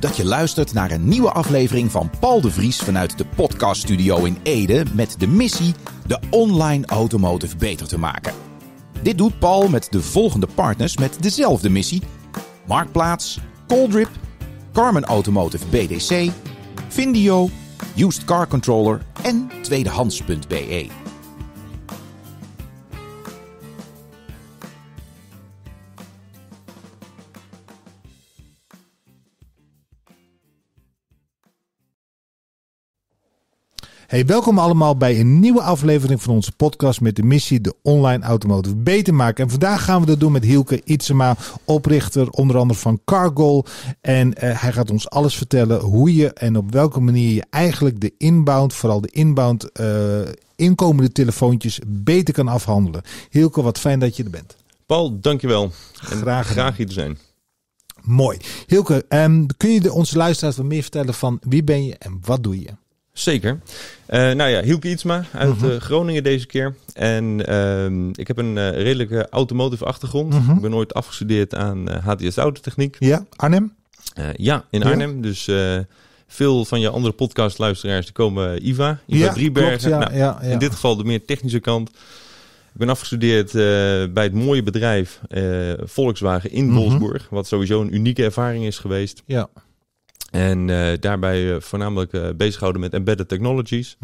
Leuk dat je luistert naar een nieuwe aflevering van Paul de Vries vanuit de podcaststudio in Ede met de missie de online automotive beter te maken. Dit doet Paul met de volgende partners met dezelfde missie: Marktplaats, Coldrip, Carmen Automotive BDC, Findio, Used Car Controller en tweedehands.be. Hey, welkom allemaal bij een nieuwe aflevering van onze podcast met de missie de online automotive beter maken. En vandaag gaan we dat doen met Hielke Ytsma, oprichter onder andere van CarQall. En hij gaat ons alles vertellen hoe je en op welke manier je eigenlijk de inbound, vooral de inbound inkomende telefoontjes beter kan afhandelen. Hielke, wat fijn dat je er bent. Paul, dankjewel. Graag hier te zijn. Mooi. Hielke, kun je onze luisteraars wat meer vertellen van wie ben je en wat doe je? Zeker. Hielke Ytsma uit Groningen deze keer. En ik heb een redelijke automotive achtergrond. Ik ben ooit afgestudeerd aan HTS Autotechniek. Ja, Arnhem? In Arnhem. Dus veel van je andere podcastluisteraars komen IVA Driebergen. Klopt, ja. In dit geval de meer technische kant. Ik ben afgestudeerd bij het mooie bedrijf Volkswagen in Wolfsburg. Wat sowieso een unieke ervaring is geweest. Ja. En daarbij voornamelijk bezighouden met embedded technologies.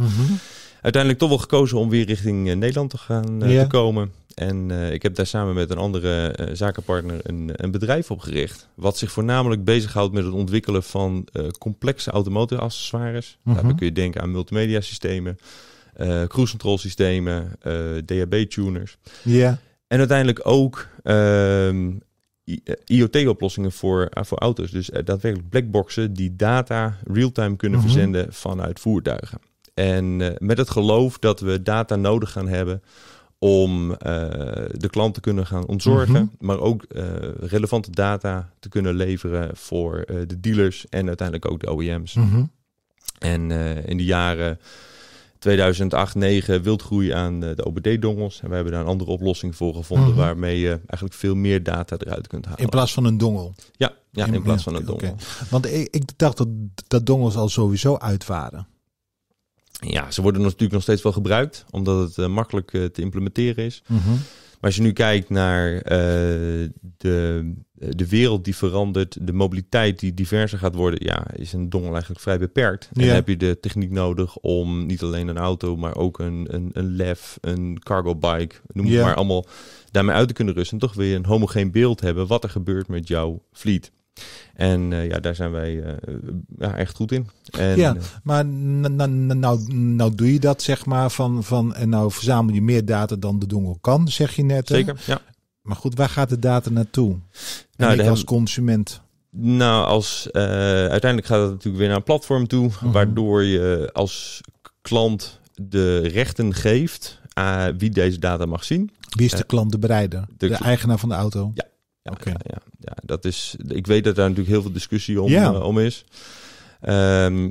Uiteindelijk toch wel gekozen om weer richting Nederland te gaan te komen. En ik heb daar samen met een andere zakenpartner een bedrijf opgericht. Wat zich voornamelijk bezighoudt met het ontwikkelen van complexe automotive accessoires. Daarbij kun je denken aan multimedia systemen, cruise control systemen, DAB-tuners. Yeah. En uiteindelijk ook IoT-oplossingen voor auto's. Dus daadwerkelijk blackboxen die data real-time kunnen verzenden vanuit voertuigen. En met het geloof dat we data nodig gaan hebben om de klant te kunnen gaan ontzorgen. Maar ook relevante data te kunnen leveren voor de dealers en uiteindelijk ook de OEM's. En in de jaren 2008-2009 wildgroei aan de OBD-dongels. En we hebben daar een andere oplossing voor gevonden waarmee je eigenlijk veel meer data eruit kunt halen. In plaats van een dongel? Ja, in plaats van een dongel. Okay. Want ik dacht dat dongels al sowieso uit waren. Ja, ze worden natuurlijk nog steeds wel gebruikt, omdat het makkelijk te implementeren is. Maar als je nu kijkt naar de wereld die verandert, de mobiliteit die diverser gaat worden, is een dongel eigenlijk vrij beperkt. En dan heb je de techniek nodig om niet alleen een auto, maar ook een LEV, een cargo bike, noem het maar allemaal, daarmee uit te kunnen rusten. En toch weer een homogeen beeld hebben wat er gebeurt met jouw fleet. En daar zijn wij echt goed in. En, maar nou doe je dat, zeg maar, van en nou verzamel je meer data dan de dongel kan, zeg je net. Hè? Zeker, ja. Maar goed, waar gaat de data naartoe? Nou, als consument? Nou, als uiteindelijk gaat het natuurlijk weer naar een platform toe, waardoor je als klant de rechten geeft aan wie deze data mag zien. Wie is de klant, de bereider? De eigenaar van de auto? Ja. Ja, dat is. Ik weet dat daar natuurlijk heel veel discussie om is.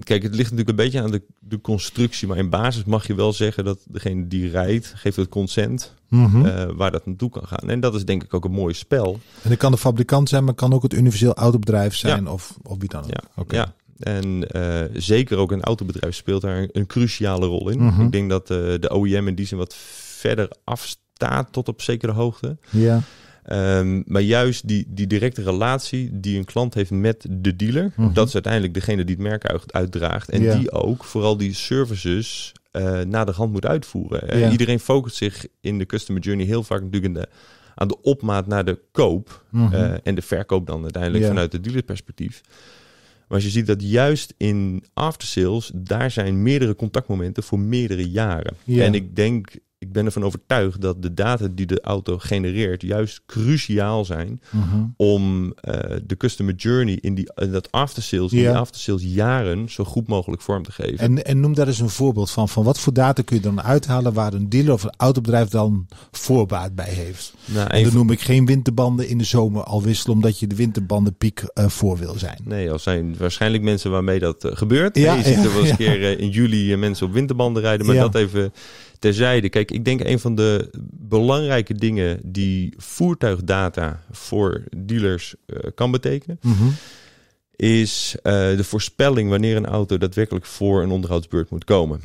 Kijk, het ligt natuurlijk een beetje aan de constructie. Maar in basis mag je wel zeggen dat degene die rijdt, geeft het consent waar dat naartoe kan gaan. En dat is denk ik ook een mooi spel. En dat kan de fabrikant zijn, maar kan ook het universeel autobedrijf zijn of wie dan ook. Ja. En zeker ook een autobedrijf speelt daar een cruciale rol in. Ik denk dat de OEM in die zin wat verder afstaat tot op zekere hoogte. Ja. Maar juist die directe relatie die een klant heeft met de dealer, dat is uiteindelijk degene die het merk uitdraagt. En die ook vooral die services naderhand moet uitvoeren. Iedereen focust zich in de customer journey heel vaak natuurlijk aan de opmaat naar de koop. En de verkoop dan uiteindelijk vanuit het dealerperspectief. Maar als je ziet dat juist in aftersales, daar zijn meerdere contactmomenten voor meerdere jaren. En ik ben ervan overtuigd dat de data die de auto genereert juist cruciaal zijn om de customer journey in die aftersales jaren zo goed mogelijk vorm te geven. En noem daar eens een voorbeeld van wat voor data kun je dan uithalen waar een dealer of een autobedrijf dan voorbaat bij heeft. Nou, en dan noem ik geen winterbanden in de zomer al wisselen omdat je de winterbandenpiek voor wil zijn. Nee, al zijn waarschijnlijk mensen waarmee dat gebeurt. Ja, je ziet er wel eens keer in juli mensen op winterbanden rijden, maar dat even terzijde. Kijk, ik denk een van de belangrijke dingen die voertuigdata voor dealers kan betekenen, is de voorspelling wanneer een auto daadwerkelijk voor een onderhoudsbeurt moet komen.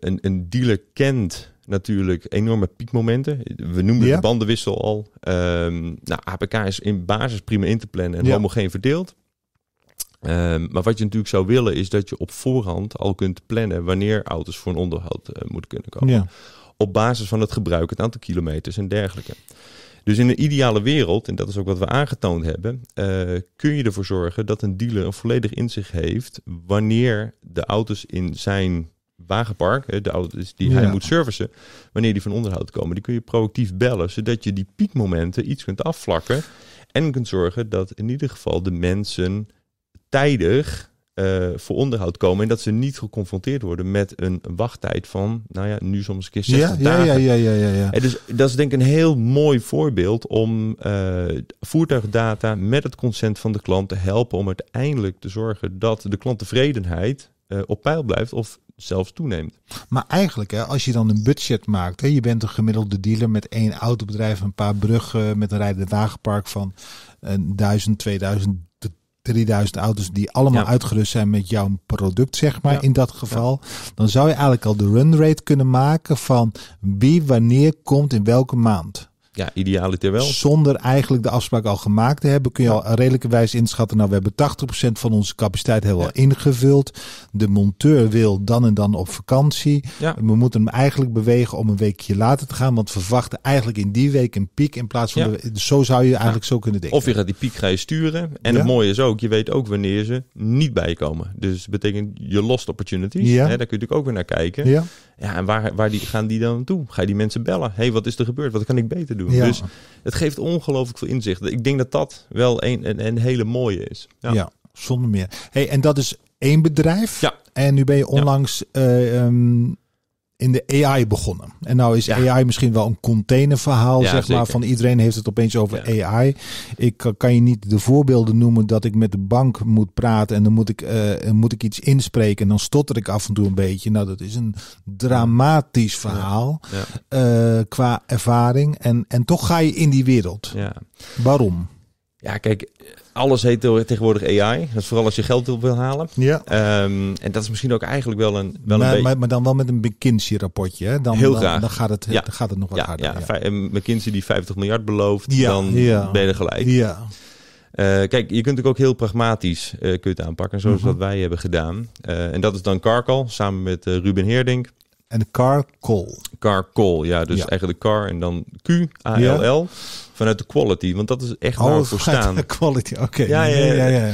Een dealer kent natuurlijk enorme piekmomenten. We noemden de bandenwissel al. APK is in basis prima in te plannen en homogeen verdeeld. Maar wat je natuurlijk zou willen is dat je op voorhand al kunt plannen wanneer auto's voor een onderhoud moeten kunnen komen. Ja. Op basis van het gebruik, het aantal kilometers en dergelijke. Dus in een ideale wereld, en dat is ook wat we aangetoond hebben, kun je ervoor zorgen dat een dealer een volledig inzicht heeft wanneer de auto's in zijn wagenpark, de auto's die hij moet servicen, wanneer die van onderhoud komen. Die kun je proactief bellen, zodat je die piekmomenten iets kunt afvlakken en kunt zorgen dat in ieder geval de mensen tijdig voor onderhoud komen en dat ze niet geconfronteerd worden met een wachttijd van, nu soms een keer 60 dagen. Ja. En dus dat is denk ik een heel mooi voorbeeld om voertuigdata met het consent van de klant te helpen om uiteindelijk te zorgen dat de klanttevredenheid op peil blijft of zelfs toeneemt. Maar eigenlijk, hè, als je dan een budget maakt, hè, je bent een gemiddelde dealer met één autobedrijf, een paar bruggen, met een rijdend wagenpark van 1000, 2000, 3000 auto's die allemaal uitgerust zijn met jouw product, zeg maar, in dat geval. Ja. Dan zou je eigenlijk al de run rate kunnen maken van wie wanneer komt in welke maand. Ja, idealiter wel. Zonder eigenlijk de afspraak al gemaakt te hebben, kun je al redelijkerwijs inschatten. Nou, we hebben 80% van onze capaciteit helemaal ingevuld. De monteur wil dan en dan op vakantie. Ja. We moeten hem eigenlijk bewegen om een weekje later te gaan. Want we verwachten eigenlijk in die week een piek in plaats van... Zo zou je eigenlijk zo kunnen denken. Of je gaat die piek sturen. En het mooie is ook, je weet ook wanneer ze niet bijkomen. Dus dat betekent je lost opportunities. Ja. Hè, daar kun je natuurlijk ook weer naar kijken. Ja. Ja, en waar gaan die dan naartoe? Ga je die mensen bellen? Hé, wat is er gebeurd? Wat kan ik beter doen? Ja. Dus het geeft ongelooflijk veel inzicht. Ik denk dat dat wel een hele mooie is. Ja, zonder meer. Hey, en dat is één bedrijf. Ja. En nu ben je onlangs in de AI begonnen. En nou is AI misschien wel een containerverhaal, zeg maar. Van iedereen heeft het opeens over AI. Ik kan je niet de voorbeelden noemen dat ik met de bank moet praten en dan moet ik iets inspreken en dan stotter ik af en toe een beetje. Nou, dat is een dramatisch verhaal qua ervaring. En toch ga je in die wereld. Ja. Waarom? Ja, kijk, alles heet tegenwoordig AI. Dat is vooral als je geld wil halen. Ja. En dat is misschien ook eigenlijk wel een beetje... Maar dan wel met een McKinsey-rapportje. Hè? Dan gaat het nog wat harder. Ja. McKinsey die 50 miljard belooft, dan ben je er gelijk. Ja. Kijk, je kunt ook heel pragmatisch kun je het aanpakken. Zoals wat wij hebben gedaan. En dat is dan CarQall, samen met Ruben Heerdink. En de CarQall. CarQall, dus eigenlijk car en dan Q, A-L-L. Ja. Vanuit de quality, want dat is echt waar we voor staan. De quality, oké. Ja. Nee,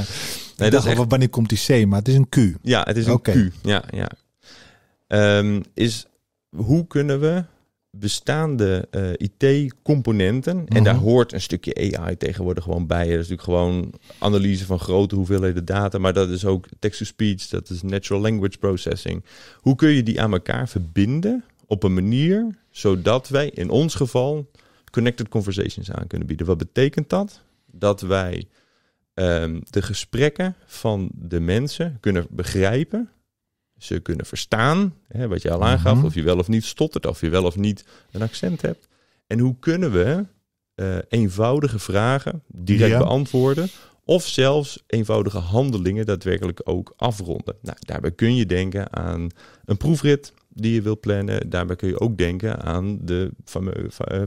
ik dacht echt... wanneer komt die C, maar het is een Q. Ja, het is een Q. Ja. Is hoe kunnen we bestaande IT-componenten... en daar hoort een stukje AI tegenwoordig gewoon bij. Dat is natuurlijk gewoon analyse van grote hoeveelheden data... maar dat is ook text-to-speech, dat is natural language processing. Hoe kun je die aan elkaar verbinden op een manier... zodat wij in ons geval... connected conversations aan kunnen bieden. Wat betekent dat? Dat wij de gesprekken van de mensen kunnen begrijpen. Ze kunnen verstaan, hè, wat je al aangaf. Of je wel of niet stottert, of je wel of niet een accent hebt. En hoe kunnen we eenvoudige vragen direct beantwoorden... of zelfs eenvoudige handelingen daadwerkelijk ook afronden. Nou, daarbij kun je denken aan een proefrit... die je wilt plannen. Daarbij kun je ook denken aan de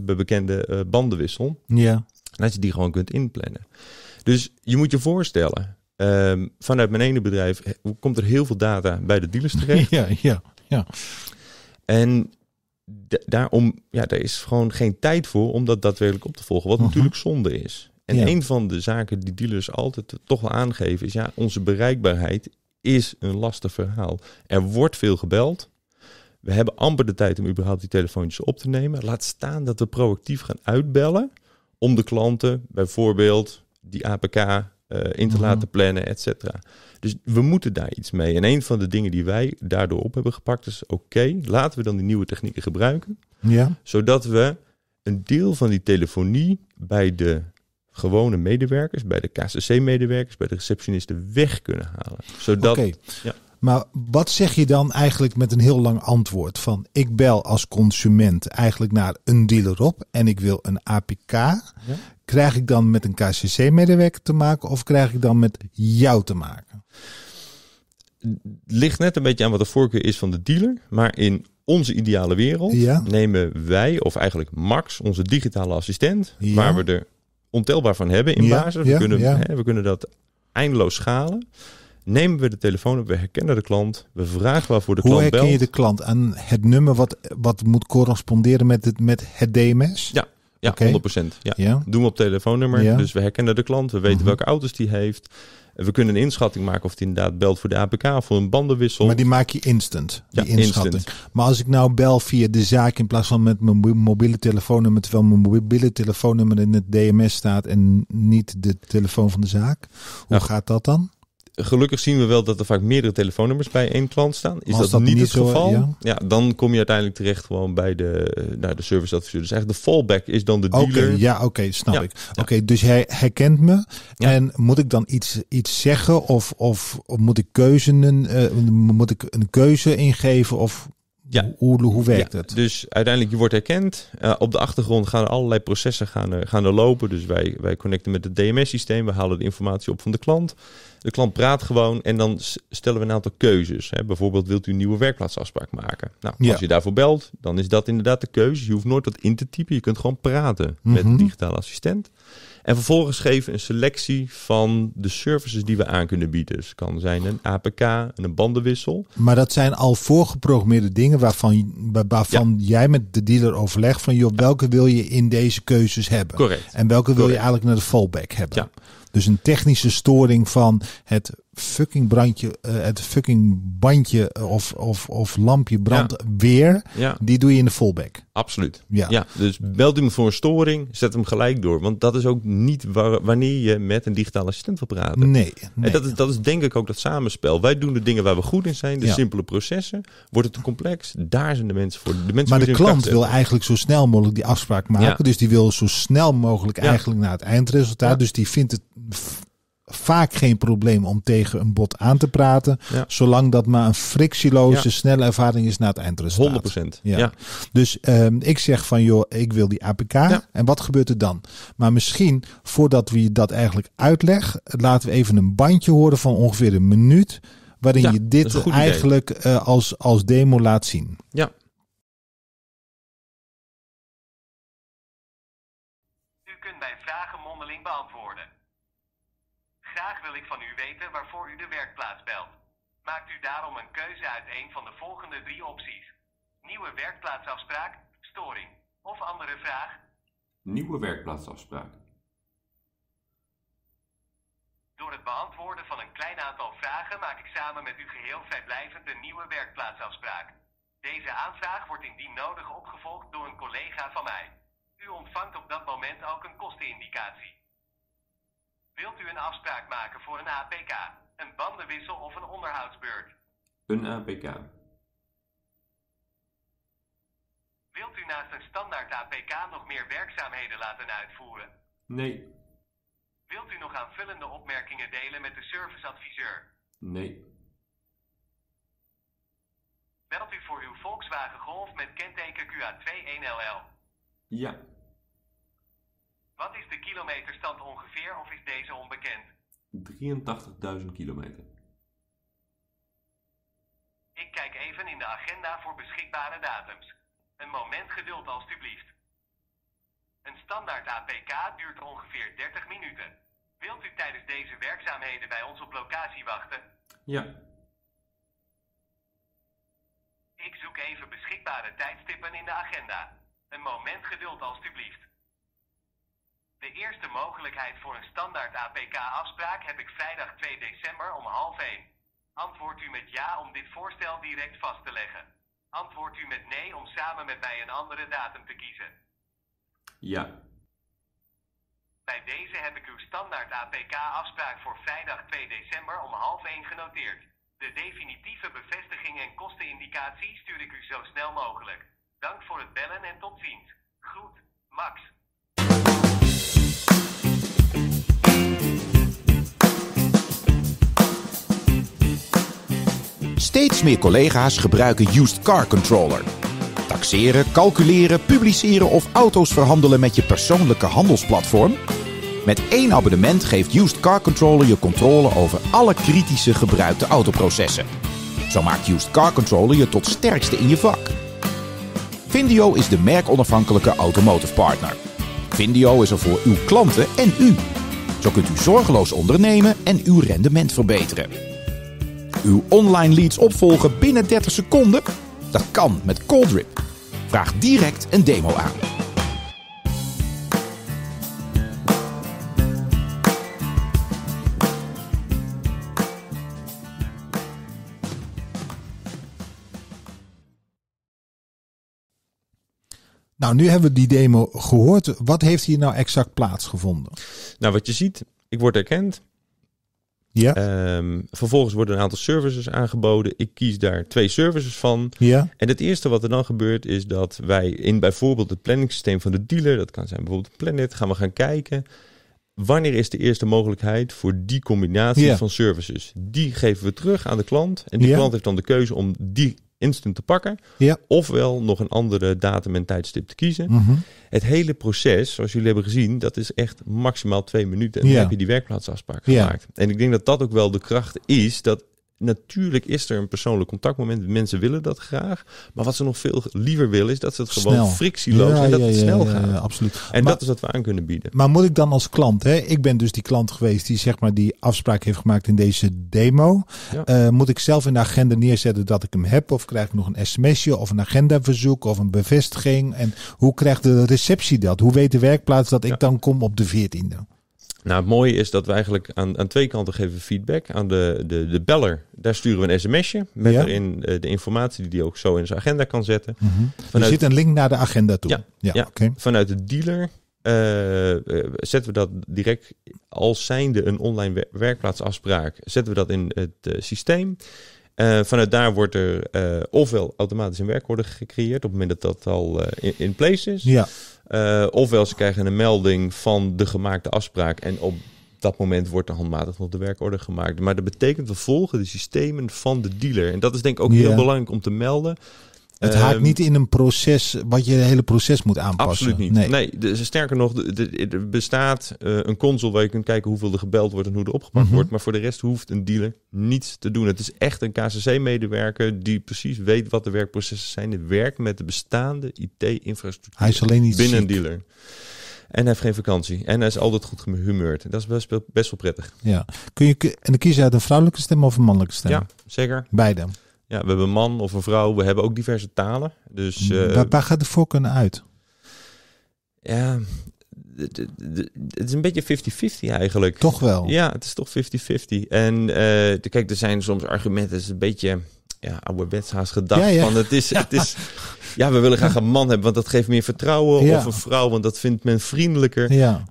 bekende bandenwissel. Ja. Dat je die gewoon kunt inplannen. Dus je moet je voorstellen, vanuit mijn ene bedrijf komt er heel veel data bij de dealers terecht. Ja. En daar is gewoon geen tijd voor om dat daadwerkelijk op te volgen. Wat natuurlijk zonde is. En een van de zaken die dealers altijd toch wel aangeven is, onze bereikbaarheid is een lastig verhaal. Er wordt veel gebeld. We hebben amper de tijd om überhaupt die telefoontjes op te nemen. Laat staan dat we proactief gaan uitbellen om de klanten bijvoorbeeld die APK in te laten plannen, et cetera. Dus we moeten daar iets mee. En een van de dingen die wij daardoor op hebben gepakt is... oké, laten we dan die nieuwe technieken gebruiken. Ja. Zodat we een deel van die telefonie bij de gewone medewerkers... bij de KCC-medewerkers, bij de receptionisten weg kunnen halen. Zodat... Okay. Ja. Maar wat zeg je dan eigenlijk met een heel lang antwoord? Van ik bel als consument eigenlijk naar een dealer op en ik wil een APK. Ja. Krijg ik dan met een KCC-medewerker te maken of krijg ik dan met jou te maken? Ligt net een beetje aan wat de voorkeur is van de dealer. Maar in onze ideale wereld nemen wij, of eigenlijk Max, onze digitale assistent, waar we er ontelbaar van hebben in basis. We kunnen dat eindeloos schalen. Nemen we de telefoon op, we herkennen de klant, we vragen waarvoor de klant belt. Hoe herken je de klant? Aan het nummer wat moet corresponderen met het DMS? Ja, okay. 100%. Ja. Doen we op telefoonnummer. Ja. Dus we herkennen de klant, we weten welke auto's die heeft. We kunnen een inschatting maken of die inderdaad belt voor de APK of voor een bandenwissel. Maar die maak je instant, die inschatting. Maar als ik nou bel via de zaak in plaats van met mijn mobiele telefoonnummer, terwijl mijn mobiele telefoonnummer in het DMS staat en niet de telefoon van de zaak. Hoe gaat dat dan? Gelukkig zien we wel dat er vaak meerdere telefoonnummers bij één klant staan. Is dat niet het geval? Ja, dan kom je uiteindelijk terecht gewoon bij de serviceadviseur. Dus eigenlijk de fallback is dan de dealer. Snap ik. Oké, dus hij herkent me. Ja. En moet ik dan iets zeggen? Of moet ik een keuze ingeven? Of hoe werkt het? Dus uiteindelijk, je wordt herkend. Op de achtergrond gaan er allerlei processen gaan er lopen. Dus wij connecten met het DMS-systeem. We halen de informatie op van de klant. De klant praat gewoon en dan stellen we een aantal keuzes. Hè. Bijvoorbeeld, wilt u een nieuwe werkplaatsafspraak maken? Nou, als je daarvoor belt, dan is dat inderdaad de keuze. Je hoeft nooit dat in te typen. Je kunt gewoon praten met een digitale assistent. En vervolgens geven we een selectie van de services die we aan kunnen bieden. Dus het kan zijn een APK en een bandenwissel. Maar dat zijn al voorgeprogrammeerde dingen waarvan jij met de dealer overlegt van joh, welke wil je in deze keuzes hebben? Correct. En welke wil je eigenlijk naar de fallback hebben? Ja. Dus een technische storing van het fucking brandje, het fucking bandje of lampje brandt weer. Ja. Die doe je in de fallback. Absoluut. Ja. Dus belt u me voor een storing, zet hem gelijk door. Want dat is ook niet wanneer je met een digitale assistent wil praten. Nee. En dat is denk ik ook dat samenspel. Wij doen de dingen waar we goed in zijn, de simpele processen. Wordt het te complex? Daar zijn de mensen voor. Maar de klant wil eigenlijk zo snel mogelijk die afspraak maken. Ja. Dus die wil zo snel mogelijk eigenlijk naar het eindresultaat. Ja. Dus die vindt het vaak geen probleem om tegen een bot aan te praten. Ja. Zolang dat maar een frictieloze, snelle ervaring is naar het eindresultaat. 100%. Ja. Dus ik zeg van joh, ik wil die APK. Ja. En wat gebeurt er dan? Maar misschien, voordat we dat eigenlijk uitleggen, laten we even een bandje horen van ongeveer een minuut, waarin je dit eigenlijk als demo laat zien. Ja. Waarvoor u de werkplaats belt. Maakt u daarom een keuze uit een van de volgende 3 opties. Nieuwe werkplaatsafspraak, storing of andere vraag. Nieuwe werkplaatsafspraak. Door het beantwoorden van een klein aantal vragen maak ik samen met u geheel vrijblijvend een nieuwe werkplaatsafspraak. Deze aanvraag wordt indien nodig opgevolgd door een collega van mij. U ontvangt op dat moment ook een kostenindicatie. Wilt u een afspraak maken voor een APK, een bandenwissel of een onderhoudsbeurt? Een APK. Wilt u naast een standaard APK nog meer werkzaamheden laten uitvoeren? Nee. Wilt u nog aanvullende opmerkingen delen met de serviceadviseur? Nee. Belt u voor uw Volkswagen Golf met kenteken QA21LL? Ja. Wat is de kilometerstand ongeveer of is deze onbekend? 83.000 kilometer. Ik kijk even in de agenda voor beschikbare datums. Een moment geduld alstublieft. Een standaard APK duurt ongeveer 30 minuten. Wilt u tijdens deze werkzaamheden bij ons op locatie wachten? Ja. Ik zoek even beschikbare tijdstippen in de agenda. Een moment geduld alstublieft. De eerste mogelijkheid voor een standaard APK-afspraak heb ik vrijdag 2 december om 12:30. Antwoordt u met ja om dit voorstel direct vast te leggen. Antwoordt u met nee om samen met mij een andere datum te kiezen. Ja. Bij deze heb ik uw standaard APK-afspraak voor vrijdag 2 december om 12:30 genoteerd. De definitieve bevestiging en kostenindicatie stuur ik u zo snel mogelijk. Dank voor het bellen en tot ziens. Groet, Max. Steeds meer collega's gebruiken Used Car Controller. Taxeren, calculeren, publiceren of auto's verhandelen met je persoonlijke handelsplatform? Met één abonnement geeft Used Car Controller je controle over alle kritische gebruikte autoprocessen. Zo maakt Used Car Controller je tot sterkste in je vak. Findio is de merkonafhankelijke automotive partner. Findio is er voor uw klanten en u. Zo kunt u zorgeloos ondernemen en uw rendement verbeteren. Uw online leads opvolgen binnen 30 seconden? Dat kan met Coldrip. Vraag direct een demo aan. Nou, nu hebben we die demo gehoord. Wat heeft hier nou exact plaatsgevonden? Nou, wat je ziet, ik word erkend. Ja. Vervolgens worden een aantal services aangeboden. Ik kies daar 2 services van. Ja. En het eerste wat er dan gebeurt is dat wij in bijvoorbeeld het planningssysteem van de dealer, dat kan zijn bijvoorbeeld Planet, gaan we gaan kijken. Wanneer is de eerste mogelijkheid voor die combinatie van services? Die geven we terug aan de klant. En die klant heeft dan de keuze om die instant te pakken. Ja. Ofwel nog een andere datum en tijdstip te kiezen. Mm-hmm. Het hele proces, zoals jullie hebben gezien, dat is echt maximaal 2 minuten. En dan heb je die werkplaatsafspraak gemaakt. En ik denk dat dat ook wel de kracht is. Dat natuurlijk is er een persoonlijk contactmoment. Mensen willen dat graag. Maar wat ze nog veel liever willen is dat ze het gewoon frictieloos en dat het snel gaat. Ja, absoluut. En dat is wat we aan kunnen bieden. Maar moet ik dan als klant, hè? Ik ben dus die klant geweest die zeg maar die afspraak heeft gemaakt in deze demo. Ja. Moet ik zelf in de agenda neerzetten dat ik hem heb? Of krijg ik nog een sms'je of een agendaverzoek of een bevestiging? En hoe krijgt de receptie dat? Hoe weet de werkplaats dat ik dan kom op de 14e? Nou, het mooie is dat we eigenlijk aan 2 kanten geven feedback. Aan de beller, daar sturen we een sms'je. Met daarin de informatie die hij ook zo in zijn agenda kan zetten. Mm-hmm. Vanuit... Er zit een link naar de agenda toe. Ja. Okay. Vanuit de dealer zetten we dat direct als zijnde een online werkplaatsafspraak. Zetten we dat in het systeem. Vanuit daar wordt er ofwel automatisch een werkorde gecreëerd. Op het moment dat dat al in place is. Ja. Ofwel ze krijgen een melding van de gemaakte afspraak. En op dat moment wordt er handmatig nog de werkorde gemaakt. Maar dat betekent we volgen de systemen van de dealer. En dat is denk ik ook heel belangrijk om te melden. Het haakt niet in een proces wat je het hele proces moet aanpassen. Absoluut niet. Nee, sterker nog, er bestaat een console waar je kunt kijken hoeveel er gebeld wordt en hoe er opgepakt wordt. Maar voor de rest hoeft een dealer niets te doen. Het is echt een KCC-medewerker die precies weet wat de werkprocessen zijn. Die werkt met de bestaande IT-infrastructuur. Hij is alleen niet binnen een dealer. En hij heeft geen vakantie. En hij is altijd goed gehumeurd. Dat is best wel prettig. Ja. Kun je en kies je uit een vrouwelijke stem of een mannelijke stem? Ja, zeker. Beide. Ja, we hebben een man of een vrouw. We hebben ook diverse talen. Dus, waar gaat de voorkeur uit? Ja, het is een beetje 50-50 eigenlijk. Toch wel? Ja, het is toch 50-50. En kijk, er zijn soms argumenten. Het is een beetje ouderwets haast gedacht. Ja. Van, het is, ja, we willen graag een man hebben, want dat geeft meer vertrouwen. Ja. Of een vrouw, want dat vindt men vriendelijker. Ja.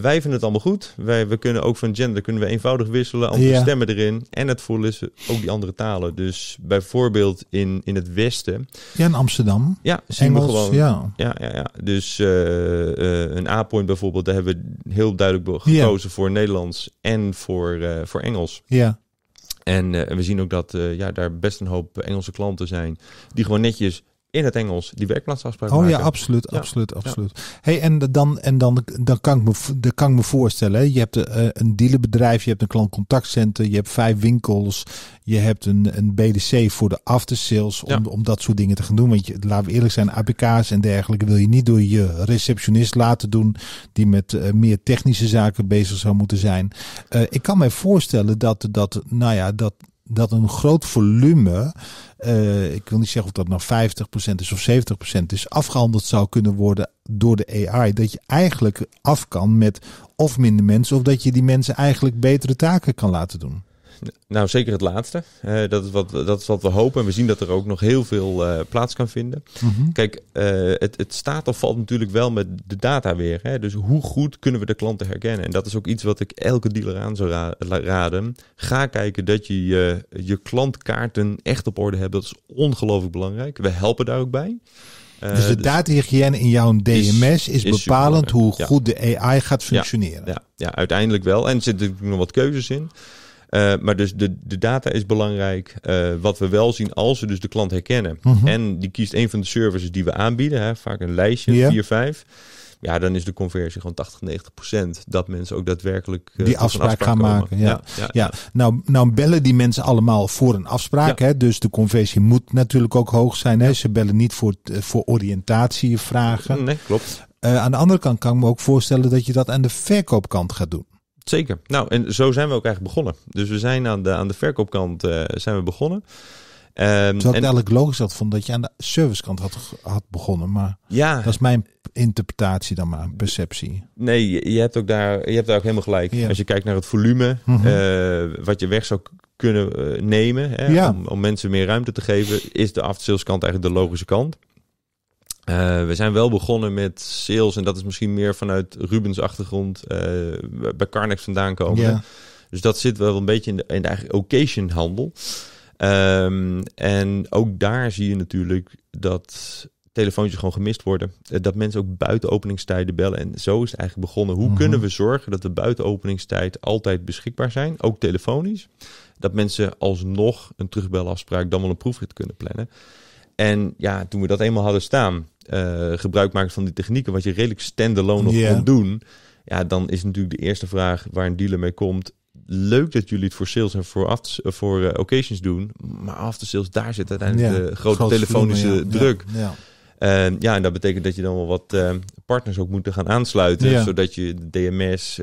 Wij vinden het allemaal goed. We kunnen ook van gender kunnen we eenvoudig wisselen. Andere stemmen erin. En het voordeel is ook die andere talen. Dus bijvoorbeeld in het Westen. Ja, in Amsterdam. Ja, zien Engels, we gewoon. Ja. Dus een A-point bijvoorbeeld. Daar hebben we heel duidelijk gekozen voor Nederlands en voor Engels. Ja. En we zien ook dat daar best een hoop Engelse klanten zijn die gewoon netjes in het Engels die werkplaatsafspraak maken. Oh ja, absoluut. Ja. Hey, en dan kan ik me voorstellen, hè? Je hebt een dealerbedrijf, je hebt een klantcontactcentrum, je hebt 5 winkels, je hebt een BDC voor de aftersales om dat soort dingen te gaan doen. Want laten we eerlijk zijn, APK's en dergelijke wil je niet door je receptionist laten doen die met meer technische zaken bezig zou moeten zijn. Ik kan mij voorstellen dat een groot volume, ik wil niet zeggen of dat nou 50% is of 70% is, afgehandeld zou kunnen worden door de AI. Dat je eigenlijk af kan met of minder mensen, of dat je die mensen eigenlijk betere taken kan laten doen. Nou, zeker het laatste. Dat is wat we hopen. En we zien dat er ook nog heel veel plaats kan vinden. Mm-hmm. Kijk, het staat of valt natuurlijk wel met de data weer. Hè? Dus hoe goed kunnen we de klanten herkennen? En dat is ook iets wat ik elke dealer aan zou raden. Ga kijken dat je je klantkaarten echt op orde hebt. Dat is ongelooflijk belangrijk. We helpen daar ook bij. Dus de datahygiëne in jouw DMS is bepalend hoe goed de AI gaat functioneren. Ja, uiteindelijk wel. En er zitten natuurlijk nog wat keuzes in. Maar dus de data is belangrijk. Wat we wel zien als we dus de klant herkennen. Mm-hmm. En die kiest een van de services die we aanbieden. Hè, vaak een lijstje, 4, 5. Ja, dan is de conversie gewoon 80-90%. Dat mensen ook daadwerkelijk die afspraak gaan komen. Maken. Ja. Ja, ja, ja. Nou bellen die mensen allemaal voor een afspraak. Ja. Hè? Dus de conversie moet natuurlijk ook hoog zijn. Hè? Ja. Ze bellen niet voor oriëntatievragen. Nee, klopt. Aan de andere kant kan ik me ook voorstellen dat je dat aan de verkoopkant gaat doen. Zeker. Nou, en zo zijn we ook eigenlijk begonnen. Dus we zijn aan de verkoopkant zijn we begonnen. Terwijl ik eigenlijk logisch had vond dat je aan de servicekant had begonnen. Maar ja, dat is mijn interpretatie dan maar, perceptie. Nee, je hebt daar ook helemaal gelijk. Ja. Als je kijkt naar het volume, wat je weg zou kunnen nemen, hè, om mensen meer ruimte te geven, is de after-sales kant eigenlijk de logische kant. We zijn wel begonnen met sales, en dat is misschien meer vanuit Rubens achtergrond, bij Carnex vandaan komen. Ja. Dus dat zit wel een beetje in de eigen occasionhandel. En ook daar zie je natuurlijk dat telefoontjes gewoon gemist worden. Dat mensen ook buiten openingstijden bellen. En zo is het eigenlijk begonnen. Hoe kunnen we zorgen dat we buiten openingstijd altijd beschikbaar zijn? Ook telefonisch. Dat mensen alsnog een terugbelafspraak, dan wel een proefrit kunnen plannen. En ja, toen we dat eenmaal hadden staan, gebruik maken van die technieken, wat je redelijk standalone nog kon doen. Ja, dan is natuurlijk de eerste vraag waar een dealer mee komt. Leuk dat jullie het voor sales en voor occasions doen. Maar after sales, daar zit uiteindelijk de grote telefonische druk. Ja. En dat betekent dat je dan wel wat partners ook moet gaan aansluiten. Ja. Zodat je DMS,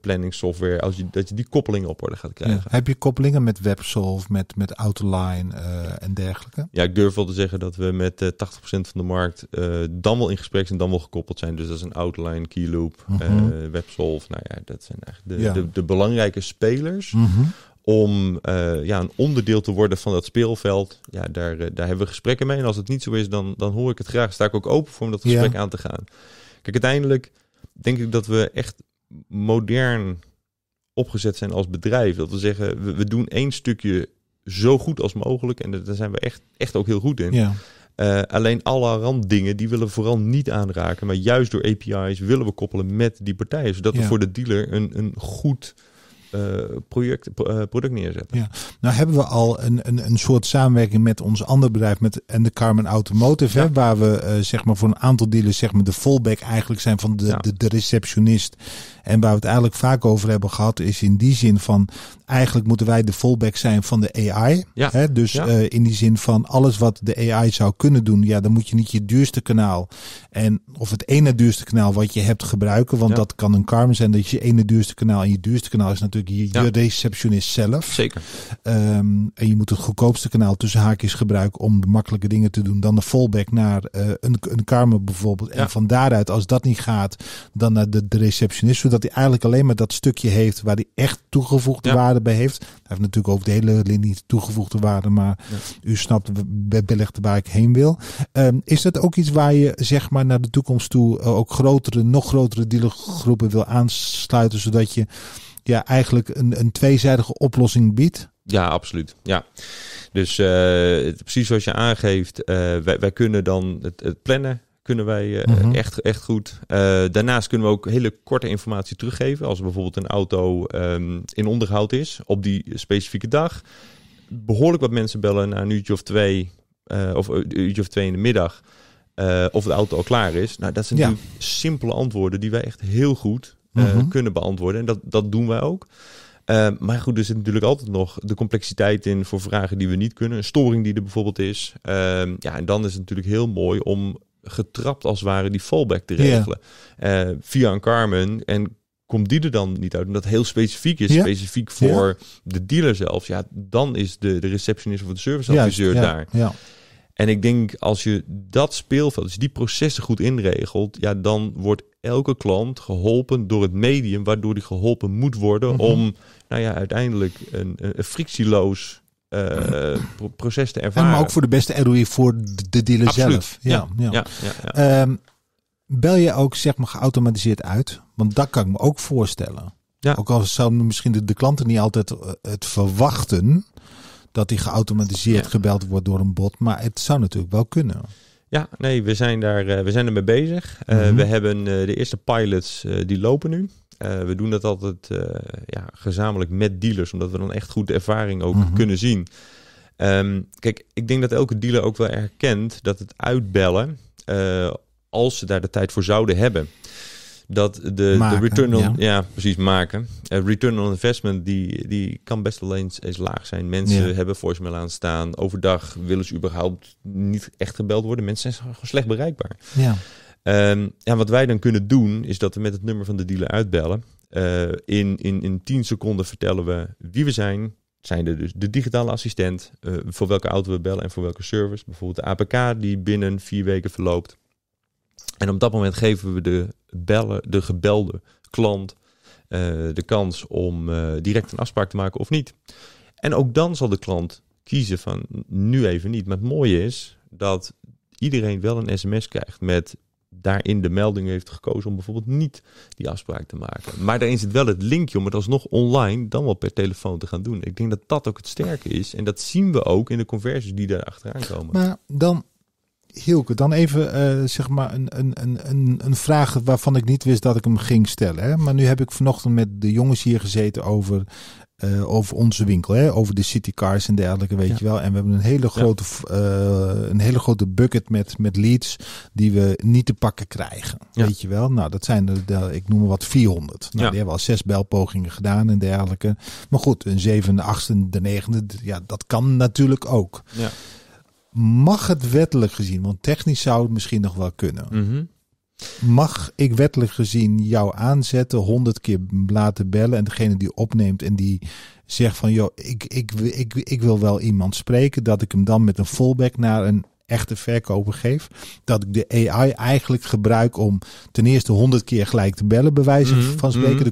planning software, dat je die koppelingen op orde gaat krijgen. Ja. Heb je koppelingen met WebSolve, met Outline en dergelijke? Ja, ik durf wel te zeggen dat we met 80% van de markt dan wel in gesprek zijn, dan wel gekoppeld zijn. Dus dat is een Outline, Keyloop, WebSolve. Nou ja, dat zijn eigenlijk de belangrijke spelers. Mm-hmm. Om een onderdeel te worden van dat speelveld. Ja, daar hebben we gesprekken mee. En als het niet zo is, dan hoor ik het graag. Sta ik ook open voor om dat gesprek aan te gaan. Kijk, uiteindelijk denk ik dat we echt modern opgezet zijn als bedrijf. Dat we zeggen, we doen één stukje zo goed als mogelijk. En daar zijn we echt ook heel goed in. Ja. Alleen alle randdingen, die willen we vooral niet aanraken. Maar juist door API's willen we koppelen met die partijen. Zodat we voor de dealer een goed product neerzetten. Ja. Nou hebben we al een soort samenwerking met ons ander bedrijf en de Carmen Automotive, hè, waar we voor een aantal dealers de fallback eigenlijk zijn van de receptionist. En waar we het eigenlijk vaak over hebben gehad is in die zin van eigenlijk moeten wij de fallback zijn van de AI. Ja. Hè, dus in die zin van alles wat de AI zou kunnen doen, dan moet je niet je duurste kanaal of het ene duurste kanaal wat je hebt gebruiken, want dat kan een Carmen zijn dat je ene duurste kanaal en je duurste kanaal is natuurlijk je receptionist zelf. Zeker. En je moet het goedkoopste kanaal tussen haakjes gebruiken om de makkelijke dingen te doen. Dan de fallback naar een Carmen bijvoorbeeld. Ja. En van daaruit, als dat niet gaat, dan naar de receptionist. Zodat hij eigenlijk alleen maar dat stukje heeft waar hij echt toegevoegde waarde bij heeft. Hij heeft natuurlijk ook de hele linie toegevoegde waarde, maar u snapt wellicht waar ik heen wil. Is dat ook iets waar je naar de toekomst toe ook nog grotere dealergroepen wil aansluiten, zodat je eigenlijk een tweezijdige oplossing biedt? Ja, absoluut. Ja. Dus precies zoals je aangeeft, wij kunnen dan het plannen kunnen wij echt goed. Daarnaast kunnen we ook hele korte informatie teruggeven. Als bijvoorbeeld een auto in onderhoud is op die specifieke dag. Behoorlijk wat mensen bellen na een uurtje of twee in de middag. Of de auto al klaar is. Nou, dat zijn natuurlijk simpele antwoorden die wij echt heel goed kunnen beantwoorden. En dat doen wij ook. Maar goed, er zit natuurlijk altijd nog de complexiteit in voor vragen die we niet kunnen. Een storing die er bijvoorbeeld is. En dan is het natuurlijk heel mooi om getrapt als het ware die fallback te regelen. Yeah. Via een Carmen. En komt die er dan niet uit? Omdat het heel specifiek is. Yeah. Specifiek voor de dealer zelf. Ja, dan is de receptionist of de serviceadviseur daar. Ja. En ik denk, als je dat speelveld, dus die processen goed inregelt, dan wordt elke klant geholpen door het medium waardoor die geholpen moet worden om uiteindelijk een frictieloos proces te ervaren. En maar ook voor de beste ROI voor de dealer zelf. Ja. Bel je ook geautomatiseerd uit? Want dat kan ik me ook voorstellen. Ja. Ook al zouden misschien de klanten niet altijd het verwachten dat die geautomatiseerd gebeld wordt door een bot. Maar het zou natuurlijk wel kunnen. Ja, nee, we zijn er mee bezig. We hebben de eerste pilots die lopen nu. We doen dat altijd gezamenlijk met dealers, omdat we dan echt goed de ervaring ook kunnen zien. Kijk, ik denk dat elke dealer ook wel herkent dat het uitbellen, als ze daar de tijd voor zouden hebben, dat de return on, maken. Return on investment die kan best wel eens laag zijn. Mensen hebben voicemail aanstaan. Overdag willen ze überhaupt niet echt gebeld worden. Mensen zijn gewoon slecht bereikbaar. Ja. Wat wij dan kunnen doen, is dat we met het nummer van de dealer uitbellen. In 10 seconden vertellen we wie we zijn. Zijn er dus de digitale assistent, voor welke auto we bellen en voor welke service. Bijvoorbeeld de APK die binnen 4 weken verloopt. En op dat moment geven we de gebelde klant de kans om direct een afspraak te maken of niet. En ook dan zal de klant kiezen van nu even niet. Maar het mooie is dat iedereen wel een sms krijgt met daarin de melding heeft gekozen om bijvoorbeeld niet die afspraak te maken. Maar daarin zit wel het linkje om het alsnog online dan wel per telefoon te gaan doen. Ik denk dat dat ook het sterke is. En dat zien we ook in de conversies die daar achteraan komen. Maar dan, Hielke, dan even een vraag waarvan ik niet wist dat ik hem ging stellen. Hè? Maar nu heb ik vanochtend met de jongens hier gezeten over onze winkel, hè? Over de citycars en dergelijke, weet je wel. En we hebben een hele grote bucket met leads die we niet te pakken krijgen, weet je wel. Nou, dat zijn er, ik noem maar wat, 400. Nou, die hebben al 6 belpogingen gedaan en dergelijke. Maar goed, een 7e, 8e, de 9e, ja, dat kan natuurlijk ook. Ja. Mag het wettelijk gezien, want technisch zou het misschien nog wel kunnen. Mm-hmm. Mag ik wettelijk gezien jou aanzetten, 100 keer laten bellen en degene die opneemt en die zegt van joh, ik wil wel iemand spreken, dat ik hem dan met een fallback naar een echte verkoper geef. Dat ik de AI eigenlijk gebruik om ten eerste 100 keer gelijk te bellen, bij wijze van spreken.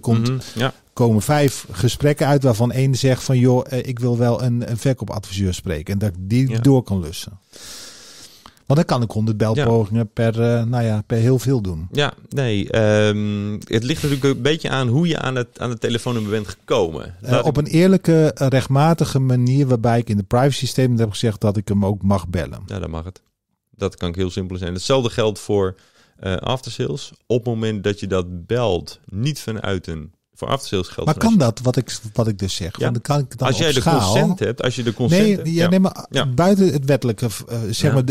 Er komen 5 gesprekken uit waarvan één zegt van joh, ik wil wel een verkoopadviseur spreken. En dat ik die door kan lussen. Want dan kan ik 100 belpogingen per heel veel doen. Ja, nee. Het ligt natuurlijk een beetje aan hoe je aan het telefoonnummer bent gekomen. Op een eerlijke, rechtmatige manier, waarbij ik in de privacy statement heb gezegd dat ik hem ook mag bellen. Ja, dat mag het. Dat kan heel simpel zijn. Hetzelfde geldt voor aftersales. Op het moment dat je dat belt, niet vanuit een... Voor aftersales geldt. Maar kan dat, wat ik dus zeg? Ja. Want kan ik dan als jij de consent hebt, buiten het wettelijke, maar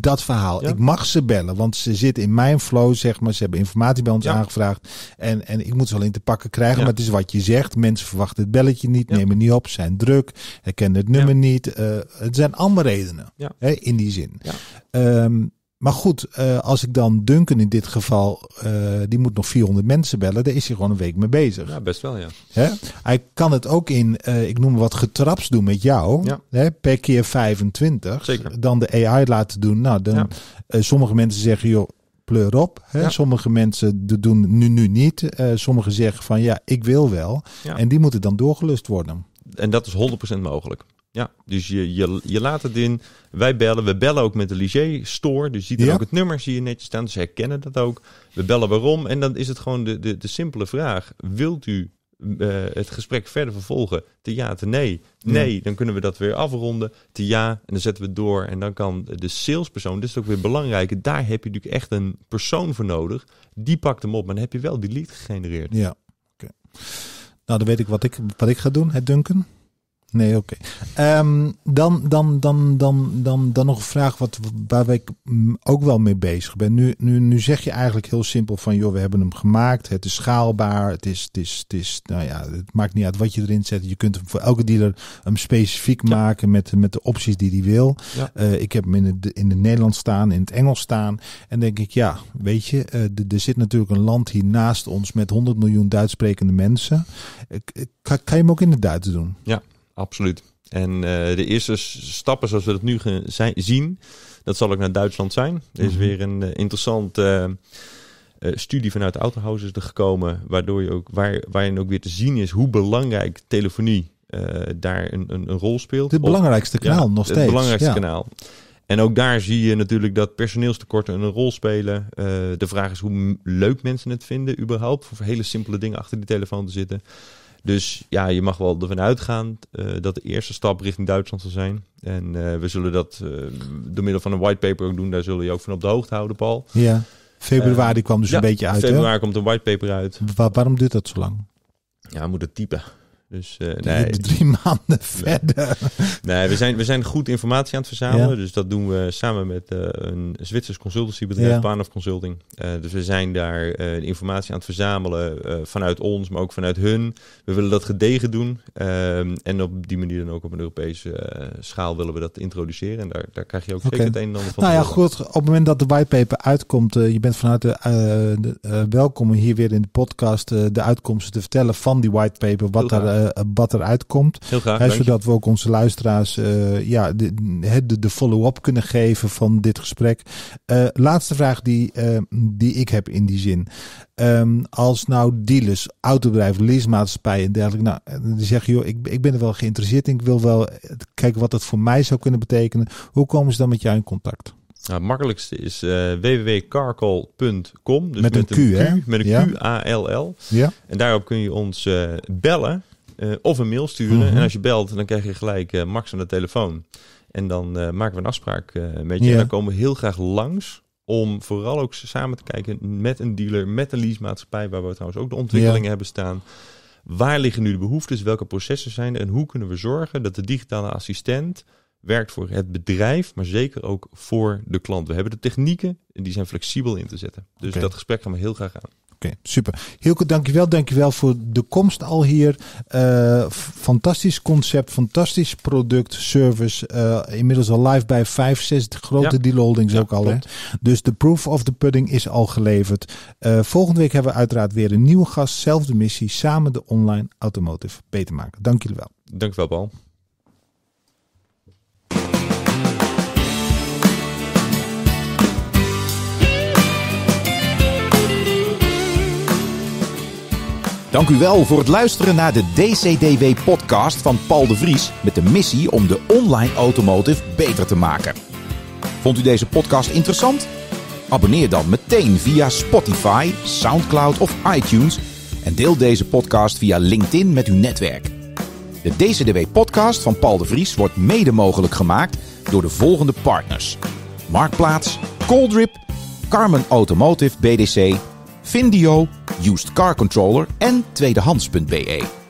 dat verhaal. Ja. Ik mag ze bellen, want ze zitten in mijn flow, zeg maar. Ze hebben informatie bij ons aangevraagd en ik moet ze alleen te pakken krijgen. Ja. Maar het is wat je zegt. Mensen verwachten het belletje niet, nemen niet op, zijn druk, herkennen het nummer niet. Het zijn allemaal redenen in die zin. Ja. Maar goed, als ik dan Duncan in dit geval, die moet nog 400 mensen bellen. Daar is hij gewoon een week mee bezig. Ja, best wel, ja. Hè? Hij kan het ook in, ik noem wat, getraps doen met jou. Ja. Hè? Per keer 25. Zeker. Dan de AI laten doen. Nou, dan, sommige mensen zeggen, joh, pleur op. Hè? Ja. Sommige mensen doen nu niet. Sommigen zeggen van, ja, ik wil wel. Ja. En die moeten dan doorgelust worden. En dat is 100% mogelijk. Ja, dus je laat het in. Wij bellen. We bellen ook met de Ligier Store. Dus je ziet dan ook het nummer, zie je netjes staan. Dus herkennen dat ook. We bellen waarom. En dan is het gewoon de simpele vraag. Wilt u het gesprek verder vervolgen? Te ja, te nee. Nee, dan kunnen we dat weer afronden. Te ja, en dan zetten we het door. En dan kan de salespersoon, dit is ook weer belangrijk. Daar heb je natuurlijk echt een persoon voor nodig. Die pakt hem op. Maar dan heb je wel die lead gegenereerd. Ja, oké. Nou, dan weet ik wat ik ga doen. Het Duncan. Nee, oké. Dan nog een vraag waar ik ook wel mee bezig ben. Nu zeg je eigenlijk heel simpel van joh, we hebben hem gemaakt. Het is schaalbaar. Het maakt niet uit wat je erin zet. Je kunt hem voor elke dealer hem specifiek maken met de opties die hij wil. Ja. Ik heb hem in het Nederlands staan, in het Engels staan. En denk ik, ja, weet je, er zit natuurlijk een land hier naast ons met 100 miljoen Duits sprekende mensen. Kan je hem ook in het Duits doen? Ja. Absoluut. En de eerste stappen zoals we dat nu zien, dat zal ook naar Duitsland zijn. Er is weer een interessante studie vanuit Autohausers er gekomen, waardoor je ook, waarin ook weer te zien is hoe belangrijk telefonie daar een rol speelt. Het belangrijkste kanaal nog steeds. Het belangrijkste kanaal. En ook daar zie je natuurlijk dat personeelstekorten een rol spelen. De vraag is hoe leuk mensen het vinden überhaupt, voor hele simpele dingen achter die telefoon te zitten. Dus ja, je mag wel ervan uitgaan dat de eerste stap richting Duitsland zal zijn. En we zullen dat door middel van een whitepaper ook doen. Daar zullen we je ook van op de hoogte houden, Paul. Ja. Februari kwam dus een beetje uit. Februari komt een whitepaper uit. Waarom duurt dat zo lang? Ja, we moeten typen. Dus nee. 3 maanden verder. Nee, we zijn goed informatie aan het verzamelen. Ja. Dus dat doen we samen met een Zwitsers consultancybedrijf, Panoff Consulting. Dus we zijn daar informatie aan het verzamelen vanuit ons, maar ook vanuit hun. We willen dat gedegen doen. En op die manier dan ook op een Europese schaal willen we dat introduceren. En daar krijg je ook zeker het een en ander van. Nou ja, goed. Op het moment dat de whitepaper uitkomt, je bent vanuit welkom hier weer in de podcast de uitkomsten te vertellen van die whitepaper, wat eruit komt. Heel graag, zodat we ook onze luisteraars de follow-up kunnen geven van dit gesprek. Laatste vraag die ik heb in die zin. Als nou dealers, autobedrijven, leasemaatschappijen en dergelijke, die zeggen, joh, ik ben er wel geïnteresseerd in, ik wil wel kijken wat dat voor mij zou kunnen betekenen. Hoe komen ze dan met jou in contact? Nou, het makkelijkste is www.carqall.com. Dus met een Q, hè? Met een Q-A-L-L. Ja. En daarop kun je ons bellen. Of een mail sturen. Mm-hmm. En als je belt, dan krijg je gelijk Max aan de telefoon. En dan maken we een afspraak met je. Yeah. En dan komen we heel graag langs. Om vooral ook samen te kijken met een dealer, met een leasemaatschappij. Waar we trouwens ook de ontwikkelingen hebben staan. Waar liggen nu de behoeftes? Welke processen zijn er? En hoe kunnen we zorgen dat de digitale assistent werkt voor het bedrijf, maar zeker ook voor de klant. We hebben de technieken en die zijn flexibel in te zetten. Dus dat gesprek gaan we heel graag aan. Oké, super. Hielke, dankjewel. Dankjewel voor de komst al hier. Fantastisch concept, fantastisch product, service. Inmiddels al live bij 5, 6 grote dealerholdings ook al. Hè? Dus de proof of the pudding is al geleverd. Volgende week hebben we uiteraard weer een nieuwe gast. Zelfde missie, samen de online automotive beter maken. Dank jullie wel. Dank je wel, Paul. Dank u wel voor het luisteren naar de DCDW-podcast van Paul de Vries met de missie om de online automotive beter te maken. Vond u deze podcast interessant? Abonneer dan meteen via Spotify, Soundcloud of iTunes en deel deze podcast via LinkedIn met uw netwerk. De DCDW-podcast van Paul de Vries wordt mede mogelijk gemaakt door de volgende partners: Marktplaats, Coldrip, Carmen Automotive BDC, Findio, Used Car Controller en tweedehands.be.